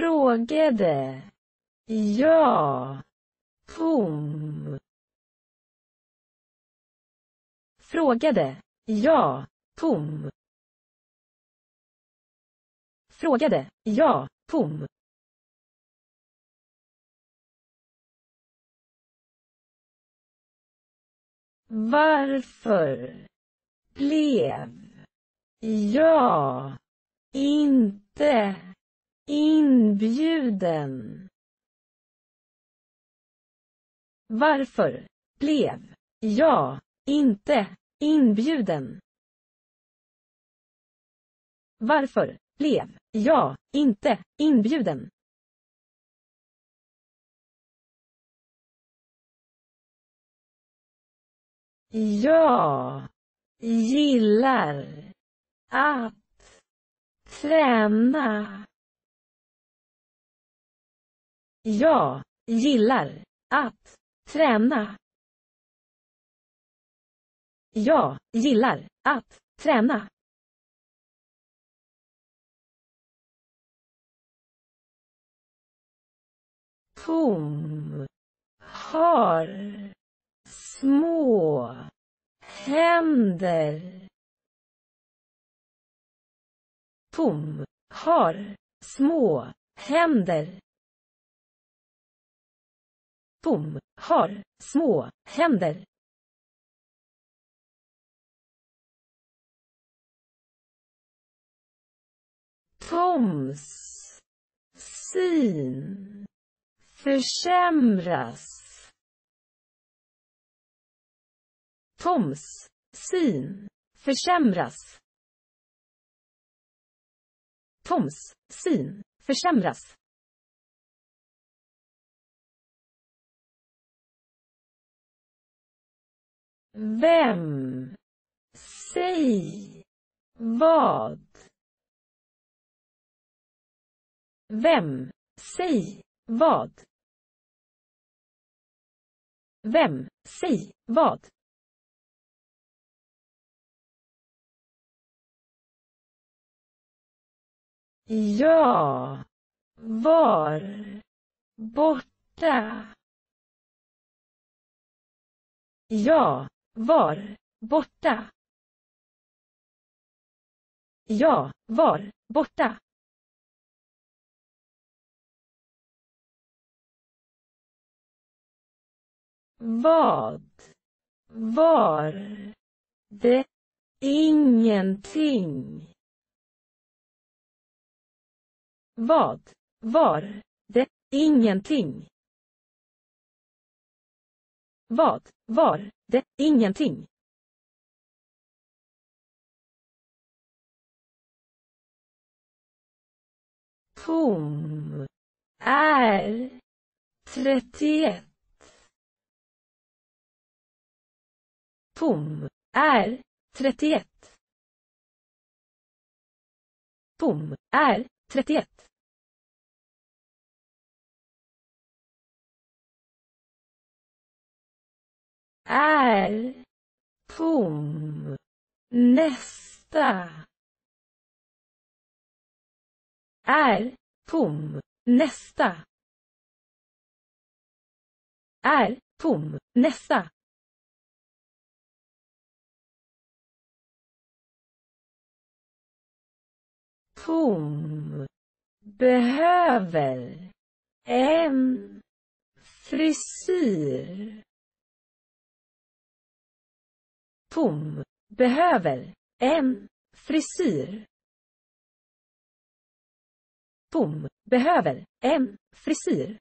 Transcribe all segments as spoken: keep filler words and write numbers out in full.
frågade. Ja. Tom. Frågade. Ja. Tom. Frågade. Ja. Tom. Varför blev jag inte inbjuden? Varför blev jag inte inbjuden? Varför blev jag inte inbjuden? Jag gillar att träna. Jag gillar att träna. Jag gillar att träna. Tom har små händer. Tom har små händer. Tom har små händer. Toms syn försämras. Toms syn försämras. Toms syn försämras. Vem säger vad? Vem säger vad? Vem säger vad? Jag var borta. Jag var borta. Jag var borta. Vad var det? Ingenting. Vad var det? Ingenting. Vad var det? Ingenting. Tom är trettioett. Tom är trettioett. Tom är trettioett. Är tom nästa. Är tom nästa. Är tom nästa. Tom behöver en frisyr. Tom behöver en frisyr. Tom behöver en frisyr.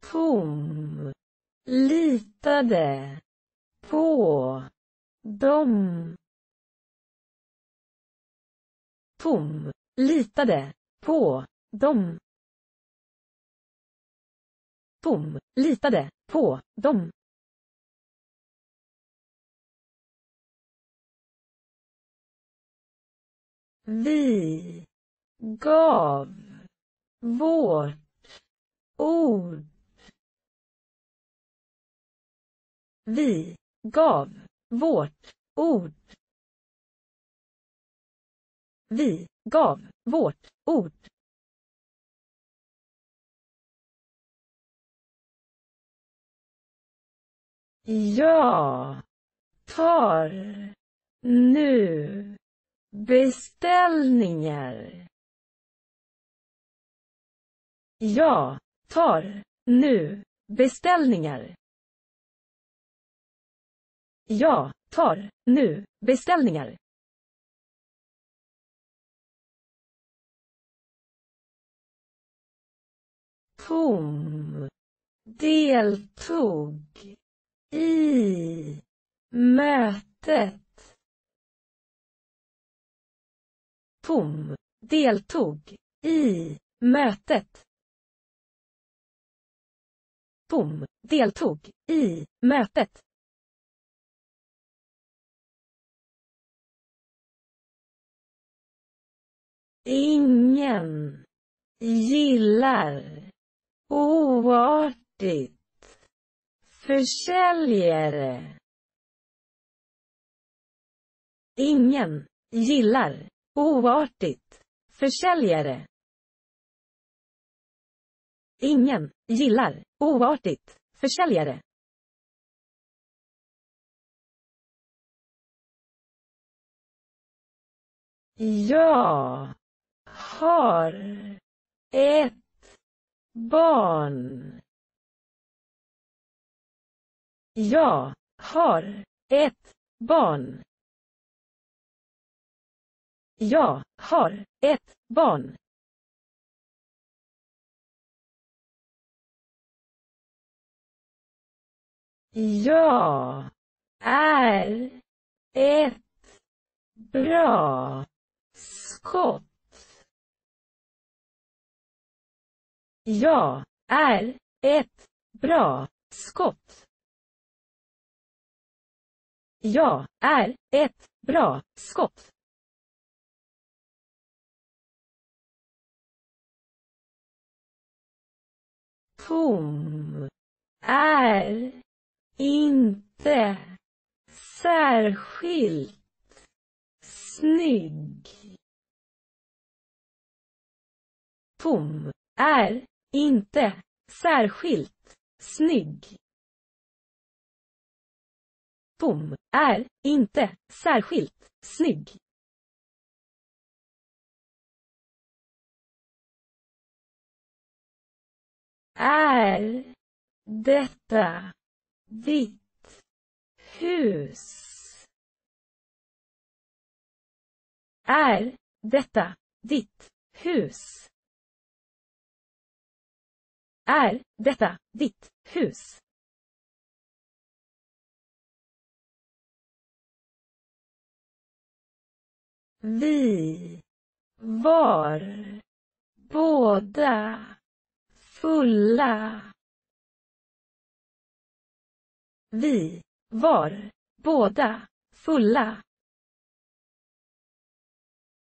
Tom litade på dem. Tom litade på dem. Tom litade på dem. Vi gav vårt ord. Vi gav vårt ord. Vi gav vårt ord. Jag tar nu beställningar. Jag tar nu beställningar. Jag tar nu beställningar. Tom deltog i mötet. Tom deltog i mötet. Tom deltog i mötet. Ingen gillar oartigt försäljare. Ingen gillar oartigt försäljare. Ingen gillar oartigt försäljare. Jag har ett barn. Jag har ett barn. Jag har ett barn. Jag är ett bra skott. Jag är ett bra skott. Jag är ett bra skott. Tom är inte särskilt snygg. Tom är inte särskilt snygg. Tom är inte särskilt snygg. Är detta ditt hus? Är detta ditt hus? Är detta ditt hus? Vi var båda fulla. Vi var båda fulla.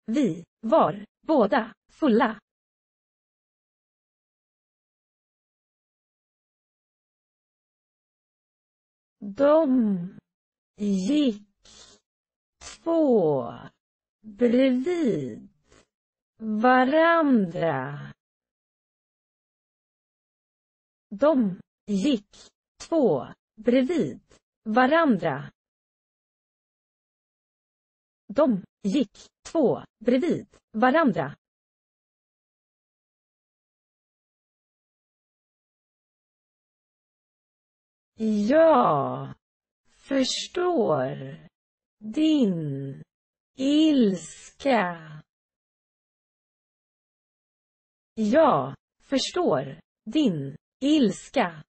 Vi var båda fulla. De gick två bredvid varandra. De gick två bredvid varandra. De gick två bredvid varandra. Jag förstår din ilska. Jag förstår din ilska.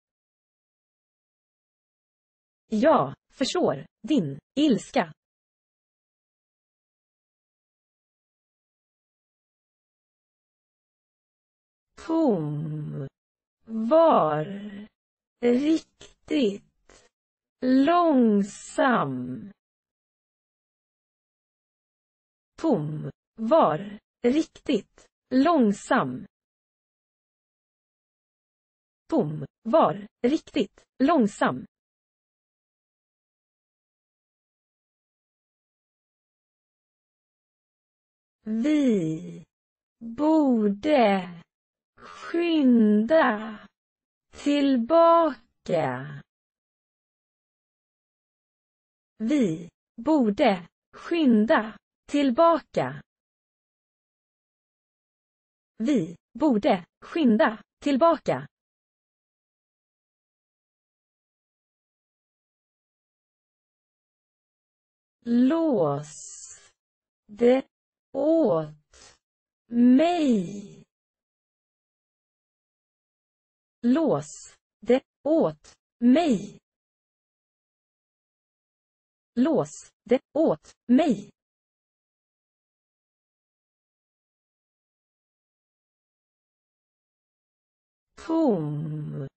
Jag förstår din ilska. Tom var riktigt långsam. Tom var riktigt långsam. Tom var riktigt långsam. Vi borde skynda tillbaka. Vi borde skynda tillbaka. Vi borde skynda tillbaka. Lås det åt mig. Lås det åt mig. Lås det åt mig. Tom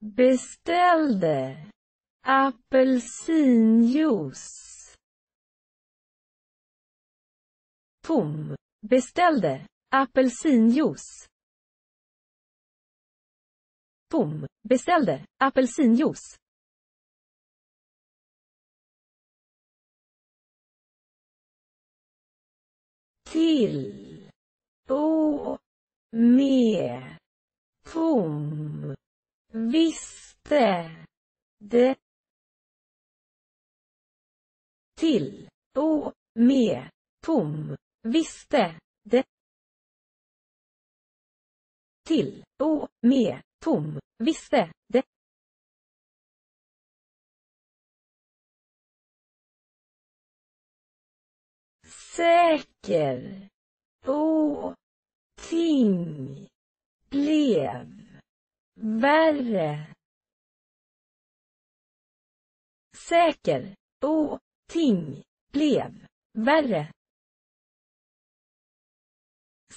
beställde apelsinjuice. Tom beställde apelsinjuice. Tom beställde apelsinjuice. Till och med Tom visste det. Till och med Tom visste det. Till och med Tom visste det. Säker och ting blev värre. Säker och ting blev värre.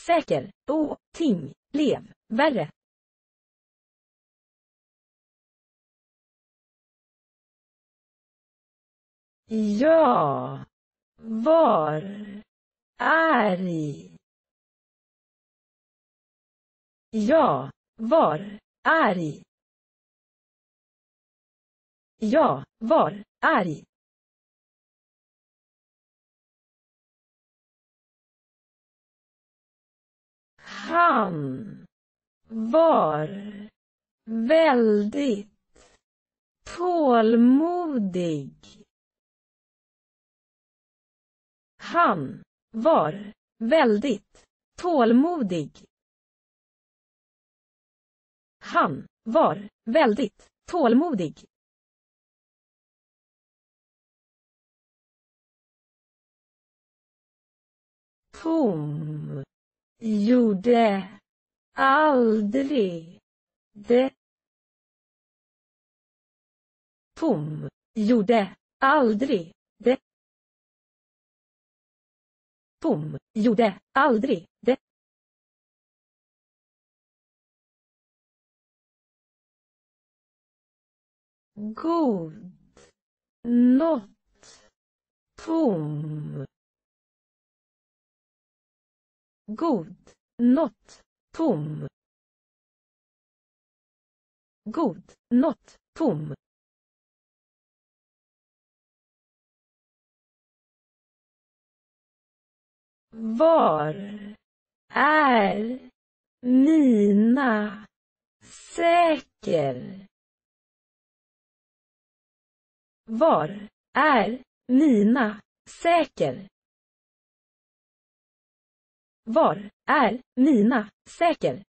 Säker och ting blev värre. Jag var arg. Jag var arg. Jag var arg. Han var väldigt tålmodig. Han var väldigt tålmodig. Han var väldigt tålmodig. Tom gjorde aldrig det. Tom gjorde aldrig det. Tom gjorde aldrig det. God natt, Tom. God natt, Tom. God natt, Tom. Var är mina säker? Var är mina säker? Var är mina säker?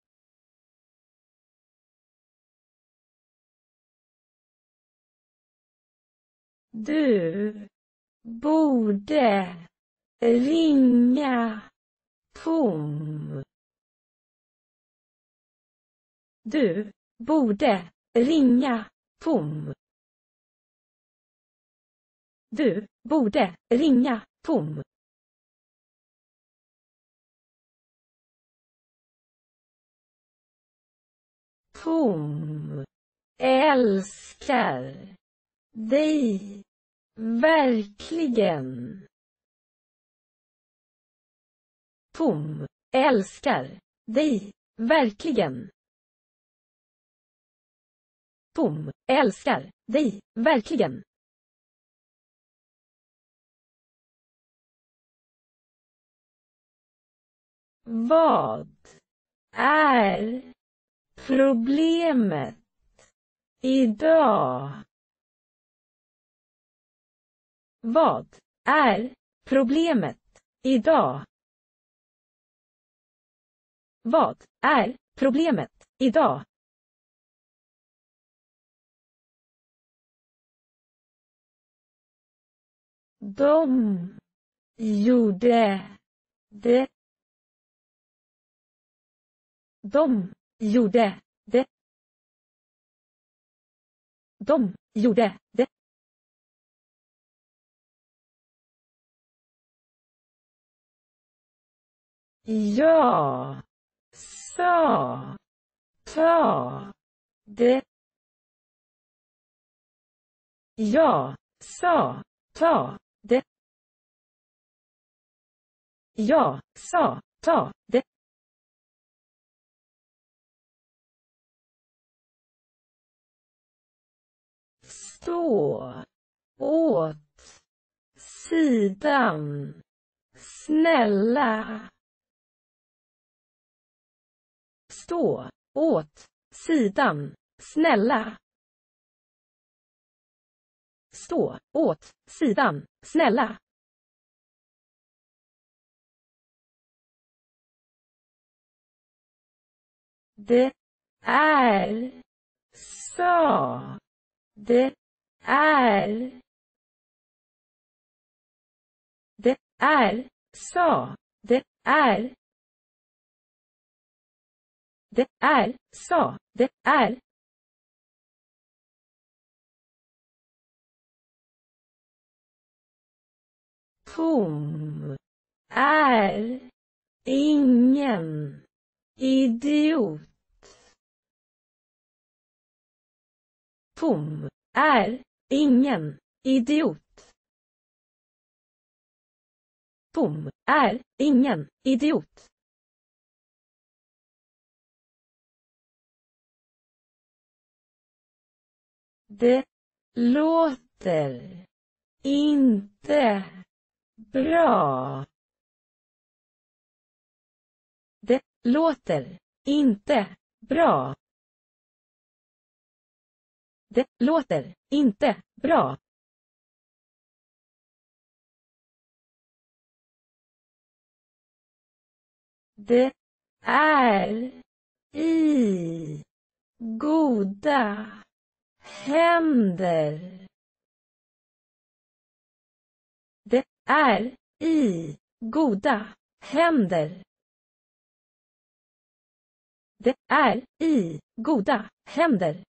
Du borde ringa Tom. Du borde ringa Tom. Du borde ringa Tom. Tom älskar dig verkligen. Tom älskar dig verkligen. Tom älskar dig verkligen. Vad är problemet idag? Vad är problemet idag? Vad är problemet idag? De gjorde det. De gjorde det. De gjorde det. Ja, sa, ta, det. Ja, sa, ta, det. Ja, sa, ta, det. Stå åt sidan, snälla. Stå åt sidan, snälla. Stå åt sidan, snälla. Det är så. Det är. Det är så. Det är. Det är så. Det är. Tom är ingen idiot. Tom är ingen idiot. Tom är ingen idiot. Det låter inte bra. Det låter inte bra. Det låter inte bra. Det är i goda händer. Det är i goda händer. Det är i goda händer.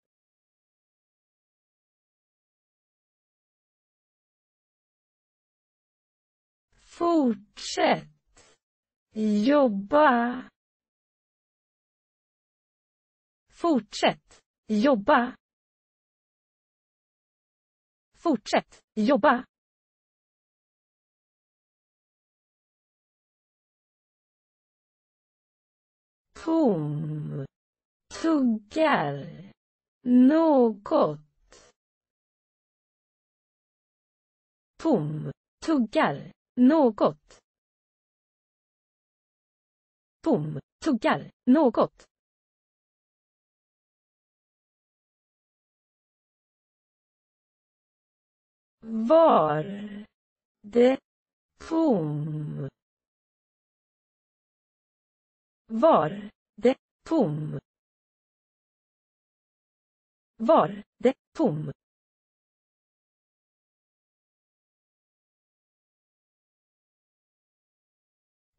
Fortsätt jobba. Fortsätt jobba. Fortsätt jobba. Tom tuggar något. Tom tuggar något. Tom tuggar något. Var det tom? Var det tom? Var det tom?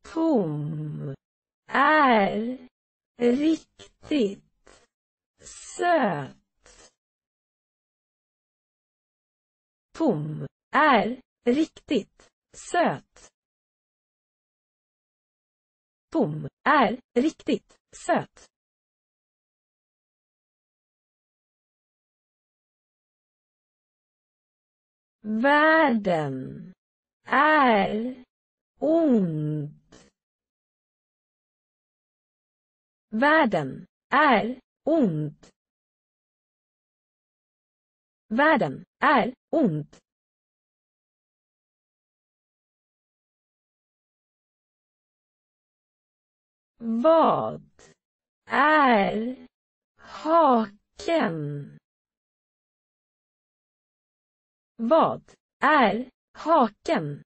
Tom är riktigt söt. Tom är riktigt söt. Tom är riktigt söt. Världen är ond. Världen är ond. Världen är ond. Vad är haken? Vad är haken?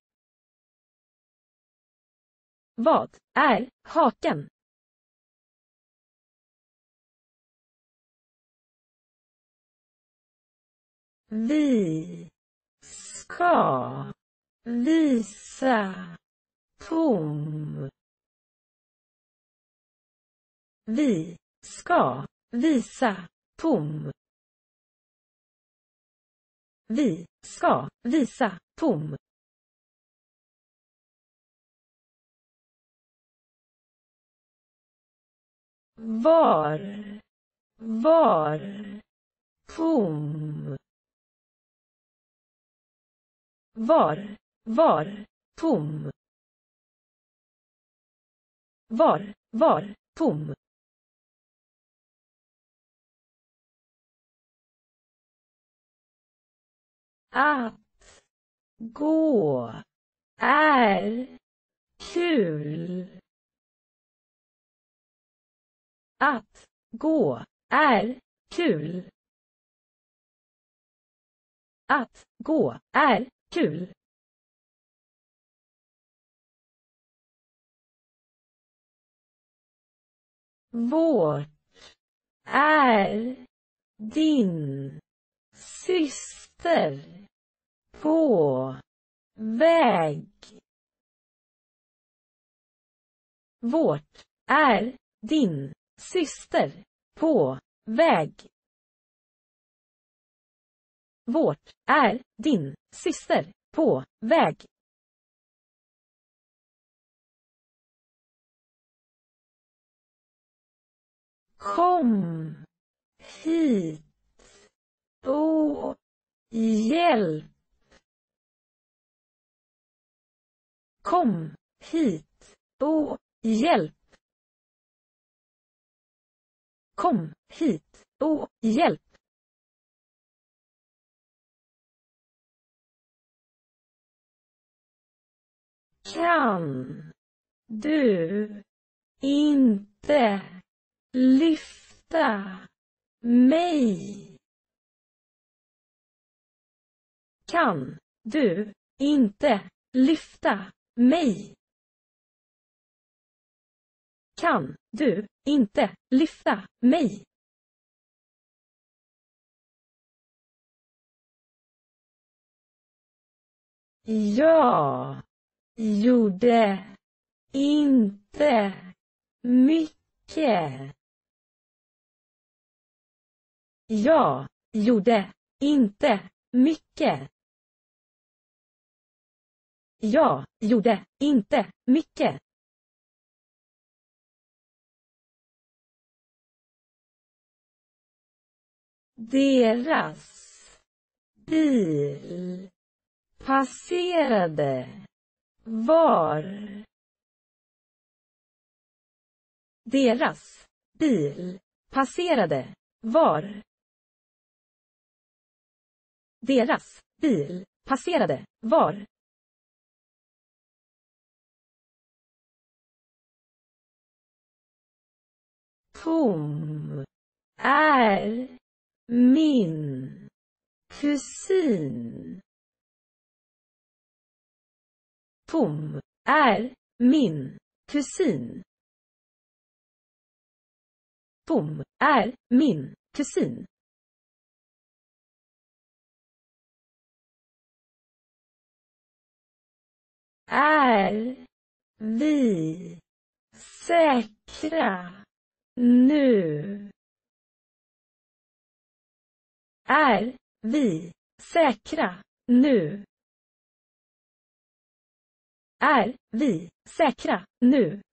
Vad är haken? Vi ska visa tom. Vi ska visa tom. Vi ska visa tom. Var, var, tom. Var, var, tom. Var, var, tom. Att gå är kul. Att gå är kul. Att gå är kul. Vårt är din syster på väg. Vårt är din syster på väg. Vårt är din syster på väg. Kom hit och hjälp. Kom hit och hjälp. Kom hit och hjälp. Kan du inte lyfta mig? Kan du inte lyfta mig? Kan du inte lyfta mig? Ja. Gjorde inte mycket. Jag gjorde inte mycket. Jag gjorde inte mycket. Deras bil passerade. Var. Deras bil passerade. Var. Deras bil passerade. Var. Tom är min kusin. Tom är min kusin. Tom är min kusin. Är vi säkra nu? Är vi säkra nu? Är vi säkra nu?